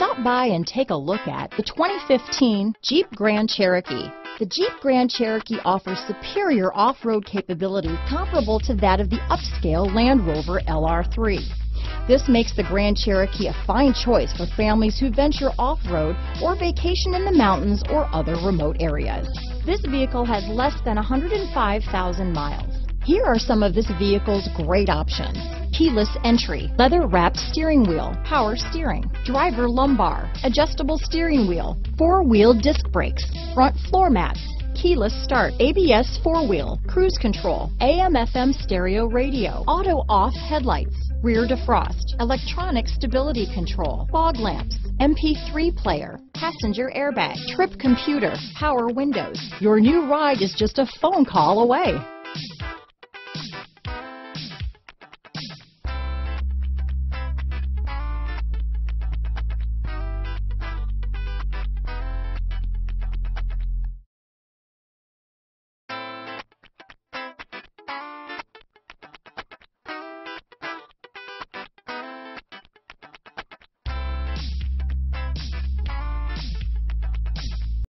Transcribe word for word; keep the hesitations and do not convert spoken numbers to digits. Stop by and take a look at the twenty fifteen Jeep Grand Cherokee. The Jeep Grand Cherokee offers superior off-road capability comparable to that of the upscale Land Rover L R three. This makes the Grand Cherokee a fine choice for families who venture off-road or vacation in the mountains or other remote areas. This vehicle has less than one hundred five thousand miles. Here are some of this vehicle's great options: keyless entry, leather-wrapped steering wheel, power steering, driver lumbar, adjustable steering wheel, four-wheel disc brakes, front floor mats, keyless start, A B S four-wheel, cruise control, A M F M stereo radio, auto-off headlights, rear defrost, electronic stability control, fog lamps, M P three player, passenger airbag, trip computer, power windows. Your new ride is just a phone call away.